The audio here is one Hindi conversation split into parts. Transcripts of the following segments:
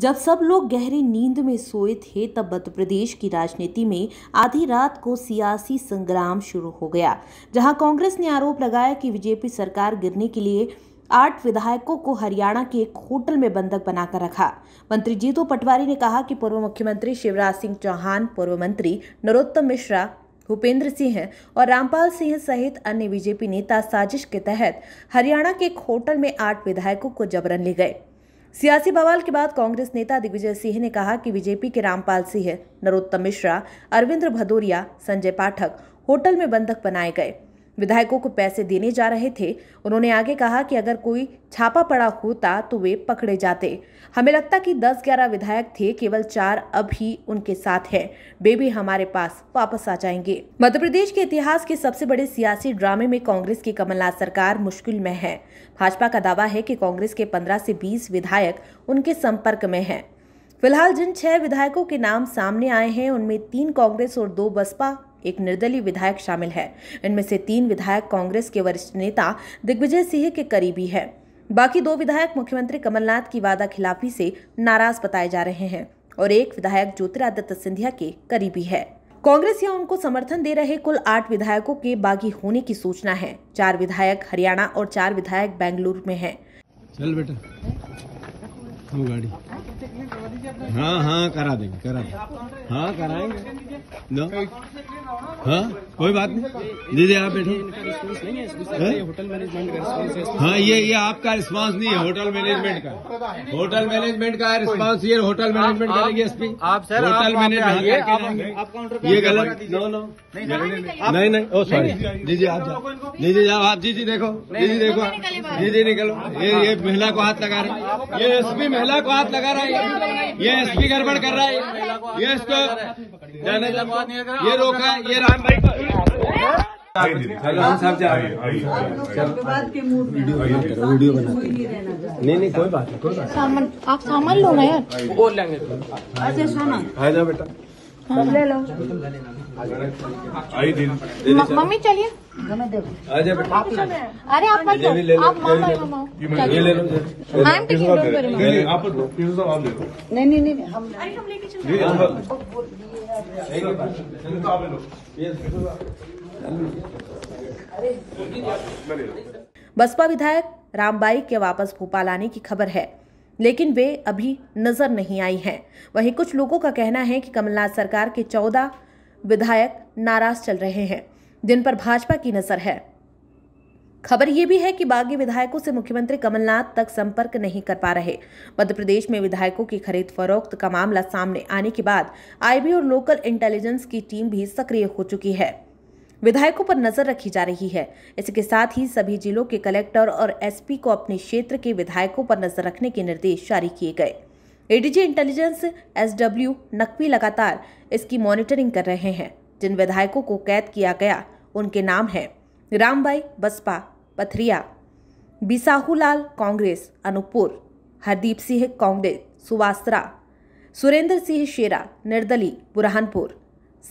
जब सब लोग गहरी नींद में सोए थे तब मध्य प्रदेश की राजनीति में आधी रात को सियासी संग्राम शुरू हो गया, जहां कांग्रेस ने आरोप लगाया कि बीजेपी सरकार गिरने के लिए 8 विधायकों को हरियाणा के एक होटल में बंधक बनाकर रखा। मंत्री जीतू पटवारी ने कहा कि पूर्व मुख्यमंत्री शिवराज सिंह चौहान, पूर्व मंत्री नरोत्तम मिश्रा, भूपेंद्र सिंह और रामपाल सिंह सहित अन्य बीजेपी नेता साजिश के तहत हरियाणा के एक होटल में 8 विधायकों को जबरन ले गए। सियासी बवाल के बाद कांग्रेस नेता दिग्विजय सिंह ने कहा कि बीजेपी के रामपाल सिंह, नरोत्तम मिश्रा, अरविंद भदौरिया, संजय पाठक होटल में बंधक बनाए गए, विधायकों को पैसे देने जा रहे थे। उन्होंने आगे कहा कि अगर कोई छापा पड़ा होता तो वे पकड़े जाते। हमें लगता कि 10-11 विधायक थे, केवल 4 अभी उनके साथ हैं, वे भी हमारे पास वापस आ जाएंगे। मध्य प्रदेश के इतिहास के सबसे बड़े सियासी ड्रामे में कांग्रेस की कमलनाथ सरकार मुश्किल में है। भाजपा का दावा है कि कांग्रेस के 15 से 20 विधायक उनके संपर्क में है। फिलहाल जिन 6 विधायकों के नाम सामने आए हैं उनमें 3 कांग्रेस और 2 बसपा, एक निर्दलीय विधायक शामिल है। इनमें से 3 विधायक कांग्रेस के वरिष्ठ नेता दिग्विजय सिंह के करीबी है। बाकी 2 विधायक मुख्यमंत्री कमलनाथ की वादा खिलाफी से नाराज बताए जा रहे हैं और एक विधायक ज्योतिरादित्य सिंधिया के करीबी है। कांग्रेस या उनको समर्थन दे रहे कुल 8 विधायकों के बागी होने की सूचना है। 4 विधायक हरियाणा और 4 विधायक बेंगलुरु में है। चल बेटा, तुम गाड़ी। हाँ, करा देंगे। हाँ कराएंगे, हाँ कोई बात नहीं। दीदी आप बैठो। होटल मैनेजमेंट का हाँ, ये आपका रिस्पांस नहीं है, होटल मैनेजमेंट का रिस्पांस। ये होटल मैनेजमेंट करेंगे एसपी आप, सर होटल मैनेजमेंट ये गलत। नहीं, ओ सॉरी दीदी आप, दीदी जाओ आप। जी जी देखो, दीदी निकलो। ये महिला को हाथ लगा रहा है, ये एसपी महिला को हाथ लगा रहा है, ये एसपी गड़बड़ कर रहा है, ये इसको ये रोका है, ये रामबाई साहब जा रहे वीडियो बना। नहीं कोई बात नहीं। आप सामान लो ना यार, बोल लेंगे। अच्छा सामान है जाओ बेटा, सब ले लो। मम्मी चलिए अरे आप मत लो, आप मामा ये ले लो। मैम के आप लो। नहीं हम लेके चलो। बसपा विधायक रामबाई के वापस भोपाल आने की खबर है, लेकिन वे अभी नजर नहीं आई हैं। वहीं कुछ लोगों का कहना है कि कमलनाथ सरकार के 14 विधायक नाराज चल रहे हैं, जिन पर भाजपा की नजर है। खबर ये भी है कि बागी विधायकों से मुख्यमंत्री कमलनाथ तक संपर्क नहीं कर पा रहे। मध्य प्रदेश में विधायकों की खरीद फरोख्त का मामला सामने आने के बाद आईबी और लोकल इंटेलिजेंस की टीम भी सक्रिय हो चुकी है, विधायकों पर नजर रखी जा रही है। इसके साथ ही सभी जिलों के कलेक्टर और एसपी को अपने क्षेत्र के विधायकों पर नजर रखने के निर्देश जारी किए गए। एडीजी इंटेलिजेंस एसडब्ल्यू नकवी लगातार इसकी मॉनिटरिंग कर रहे हैं। जिन विधायकों को कैद किया गया उनके नाम है रामबाई बसपा, पथरिया बिसाहूलाल कांग्रेस, अनूपपुर हरदीप सिंह कांग्रेस, सुवासरा सुरेंद्र सिंह शेरा निर्दलीय, बुरहानपुर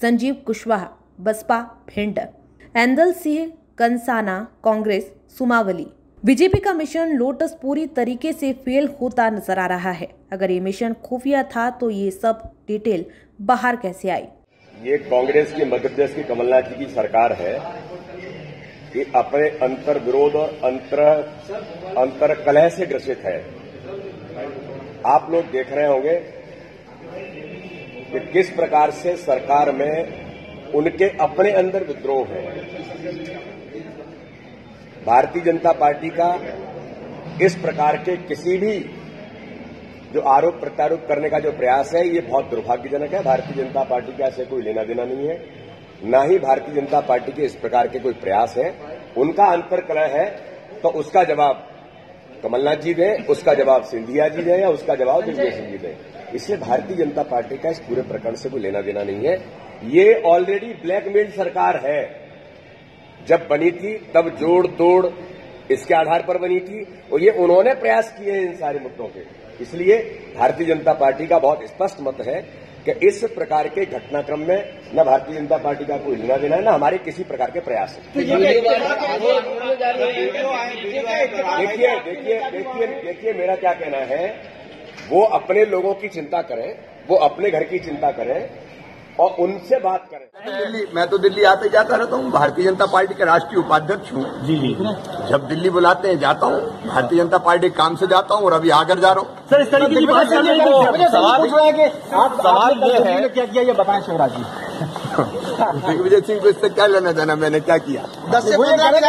संजीव कुशवाह बसपा, भिंड ऐंदल सिंह कंसाना कांग्रेस, सुमावली। बीजेपी का मिशन लोटस पूरी तरीके से फेल होता नजर आ रहा है। अगर ये मिशन खुफिया था तो ये सब डिटेल बाहर कैसे आई? ये कांग्रेस की मध्य प्रदेश की कमलनाथ जी की सरकार है कि अपने अंतर विरोध और अंतर कलह से ग्रसित है। आप लोग देख रहे होंगे कि किस प्रकार से सरकार में उनके अपने अंदर विद्रोह है। भारतीय जनता पार्टी का इस प्रकार के किसी भी जो आरोप प्रत्यारोप करने का जो प्रयास है ये बहुत दुर्भाग्यजनक है। भारतीय जनता पार्टी का ऐसे कोई लेना देना नहीं है, ना ही भारतीय जनता पार्टी के इस प्रकार के कोई प्रयास हैं। उनका अंतर कलह है तो उसका जवाब कमलनाथ जी दें, उसका जवाब सिंधिया जी दें या उसका जवाब दिग्विजय सिंह जी दें। इसलिए भारतीय जनता पार्टी का इस पूरे प्रकरण से कोई लेना देना नहीं है। ये ऑलरेडी ब्लैकमेल सरकार है। जब बनी थी तब जोड़ तोड़ इसके आधार पर बनी थी और ये उन्होंने प्रयास किए हैं इन सारे मुद्दों के। इसलिए भारतीय जनता पार्टी का बहुत स्पष्ट मत है कि इस प्रकार के घटनाक्रम में न भारतीय जनता पार्टी का कोई लेना देना है, न हमारे किसी प्रकार के प्रयास है। देखिए मेरा क्या कहना है, वो अपने लोगों की चिंता करें, वो अपने घर की चिंता करें और उनसे बात करें। मैं तो दिल्ली आते जाता रहता हूँ, भारतीय जनता पार्टी के राष्ट्रीय उपाध्यक्ष हूँ। जी, जब दिल्ली बुलाते हैं जाता हूँ, भारतीय जनता पार्टी काम से जाता हूँ और अभी आगर जा रहा हूँ। सर, इस तरह की बात है, क्या किया ये बताएं शिवराज जी। दिग्विजय सिंह को इससे क्या लेना देना, मैंने क्या किया? 10 से 15 ले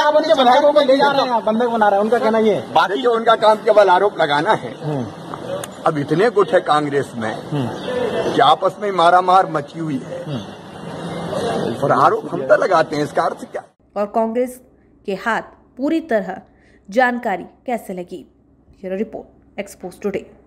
जा रहे हैं, बंधक बना रहे हैं, उनका कहना ये। बाकी जो उनका काम केवल आरोप लगाना है। अब इतने गुट है कांग्रेस में कि आपस में मारामार मची हुई है और आरोप हम तो लगाते हैं, इसका अर्थ क्या? और कांग्रेस के हाथ पूरी तरह जानकारी कैसे लगी? Bureau report, expose today.